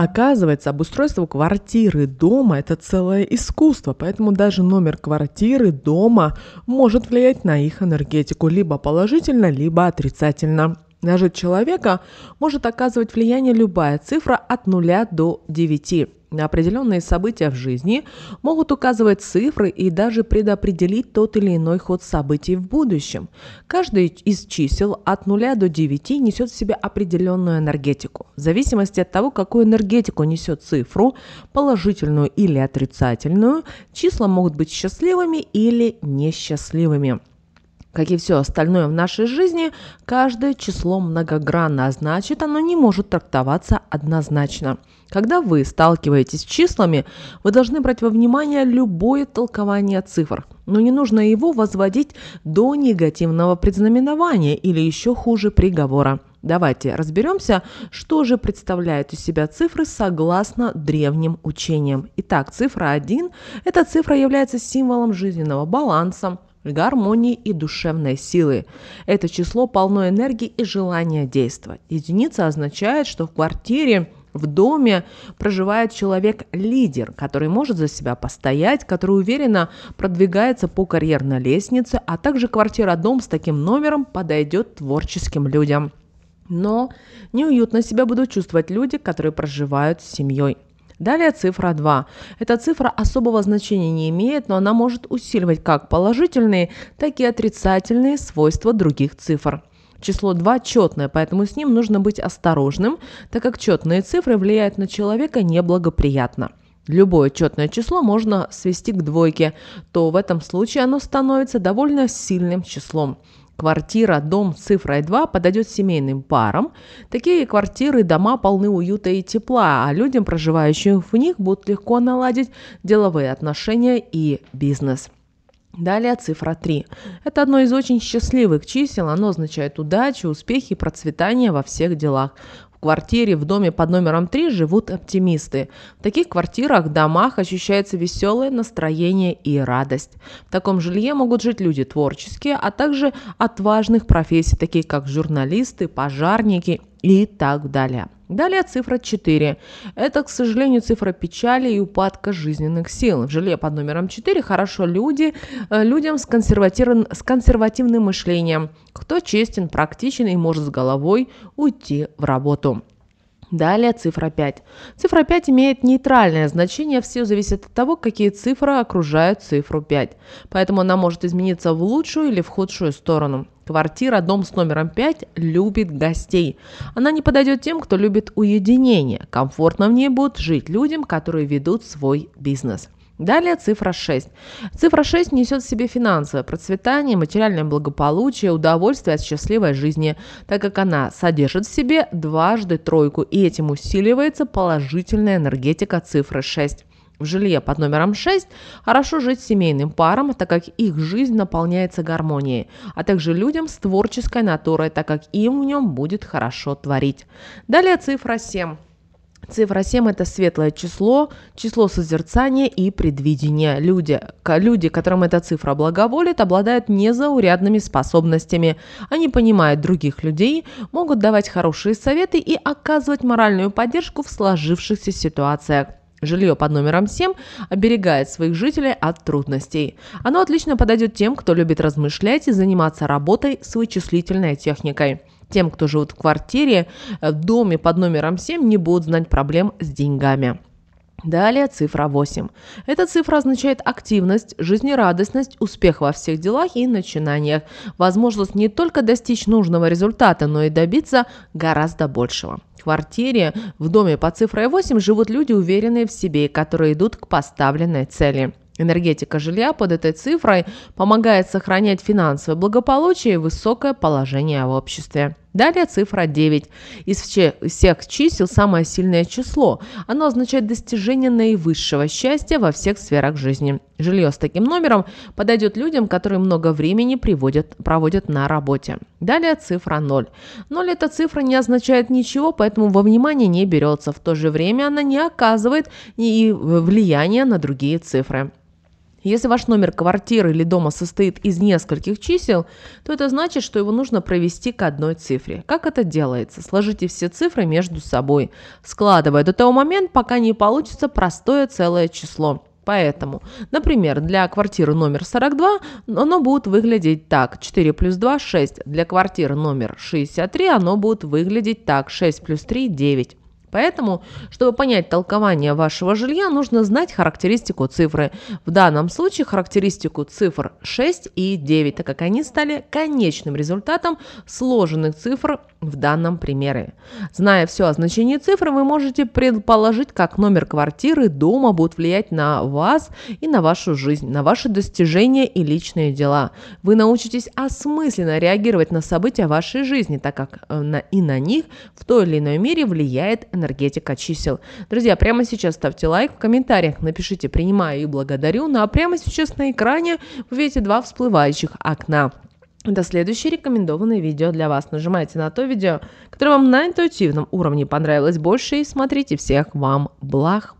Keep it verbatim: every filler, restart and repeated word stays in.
Оказывается, обустройство квартиры, дома – это целое искусство, поэтому даже номер квартиры, дома может влиять на их энергетику либо положительно, либо отрицательно. На жизнь человека может оказывать влияние любая цифра от нуля до девяти. На определенные события в жизни могут указывать цифры и даже предопределить тот или иной ход событий в будущем. Каждый из чисел от нуля до девяти несет в себе определенную энергетику. В зависимости от того, какую энергетику несет цифру, положительную или отрицательную, числа могут быть счастливыми или несчастливыми. Как и все остальное в нашей жизни, каждое число многогранно, а значит, оно не может трактоваться однозначно. Когда вы сталкиваетесь с числами, вы должны брать во внимание любое толкование цифр, но не нужно его возводить до негативного предзнаменования или еще хуже приговора. Давайте разберемся, что же представляют из себя цифры согласно древним учениям. Итак, цифра один – эта цифра является символом жизненного баланса, гармонии и душевной силы. Это число полно энергии и желания действовать. Единица означает, что в квартире, в доме проживает человек-лидер, который может за себя постоять, который уверенно продвигается по карьерной лестнице, а также квартира-дом с таким номером подойдет творческим людям. Но неуютно себя будут чувствовать люди, которые проживают с семьей. Далее цифра два. Эта цифра особого значения не имеет, но она может усиливать как положительные, так и отрицательные свойства других цифр. Число два четное, поэтому с ним нужно быть осторожным, так как четные цифры влияют на человека неблагоприятно. Любое четное число можно свести к двойке, то в этом случае оно становится довольно сильным числом. Квартира, дом с цифрой два подойдет семейным парам. Такие квартиры, дома полны уюта и тепла, а людям, проживающим в них, будут легко наладить деловые отношения и бизнес. Далее цифра три. Это одно из очень счастливых чисел. Оно означает удачу, успехи и процветание во всех делах. В квартире, в доме под номером три живут оптимисты. В таких квартирах, домах ощущается веселое настроение и радость. В таком жилье могут жить люди творческие, а также отважных профессий, такие как журналисты, пожарники и так далее. Далее цифра четыре. Это, к сожалению, цифра печали и упадка жизненных сил. В жилье под номером четыре хорошо люди, людям с, с консервативным мышлением, кто честен, практичен и может с головой уйти в работу. Далее цифра пять. Цифра пять имеет нейтральное значение, все зависит от того, какие цифры окружают цифру пять. Поэтому она может измениться в лучшую или в худшую сторону. Квартира, дом с номером пять любит гостей. Она не подойдет тем, кто любит уединение. Комфортно в ней будут жить людям, которые ведут свой бизнес. Далее цифра шесть. Цифра шесть несет в себе финансовое процветание, материальное благополучие, удовольствие от счастливой жизни, так как она содержит в себе дважды тройку, и этим усиливается положительная энергетика цифры шесть. В жилье под номером шесть хорошо жить семейным парам, так как их жизнь наполняется гармонией, а также людям с творческой натурой, так как им в нем будет хорошо творить. Далее цифра семь. Цифра семь – это светлое число, число созерцания и предвидения. Люди, люди, которым эта цифра благоволит, обладают незаурядными способностями. Они понимают других людей, могут давать хорошие советы и оказывать моральную поддержку в сложившихся ситуациях. Жилье под номером семь оберегает своих жителей от трудностей. Оно отлично подойдет тем, кто любит размышлять и заниматься работой с вычислительной техникой. Тем, кто живет в квартире, в доме под номером семь, не будут знать проблем с деньгами. Далее цифра восемь. Эта цифра означает активность, жизнерадостность, успех во всех делах и начинаниях, возможность не только достичь нужного результата, но и добиться гораздо большего. В квартире, в доме под цифрой восемь живут люди, уверенные в себе, которые идут к поставленной цели. Энергетика жилья под этой цифрой помогает сохранять финансовое благополучие и высокое положение в обществе. Далее цифра девять. Из всех чисел самое сильное число. Оно означает достижение наивысшего счастья во всех сферах жизни. Жилье с таким номером подойдет людям, которые много времени приводят, проводят на работе. Далее цифра ноль. ноль эта цифра не означает ничего, поэтому во внимание не берется. В то же время она не оказывает ни влияния на другие цифры. Если ваш номер квартиры или дома состоит из нескольких чисел, то это значит, что его нужно провести к одной цифре. Как это делается? Сложите все цифры между собой, складывая до того момента, пока не получится простое целое число. Поэтому, например, для квартиры номер сорок два оно будет выглядеть так: четыре плюс два – шесть. Для квартиры номер шестьдесят три оно будет выглядеть так: шесть плюс три – девять. Поэтому, чтобы понять толкование вашего жилья, нужно знать характеристику цифры. В данном случае характеристику цифр шесть и девять, так как они стали конечным результатом сложенных цифр в данном примере. Зная все о значении цифр, вы можете предположить, как номер квартиры, дома будут влиять на вас и на вашу жизнь, на ваши достижения и личные дела. Вы научитесь осмысленно реагировать на события вашей жизни, так как и на них в той или иной мере влияет энергетика чисел. Друзья, прямо сейчас ставьте лайк, в комментариях напишите «принимаю» и «благодарю». Ну а прямо сейчас на экране вы видите два всплывающих окна. Это следующее рекомендованное видео для вас. Нажимайте на то видео, которое вам на интуитивном уровне понравилось больше, и смотрите. Всех вам благ!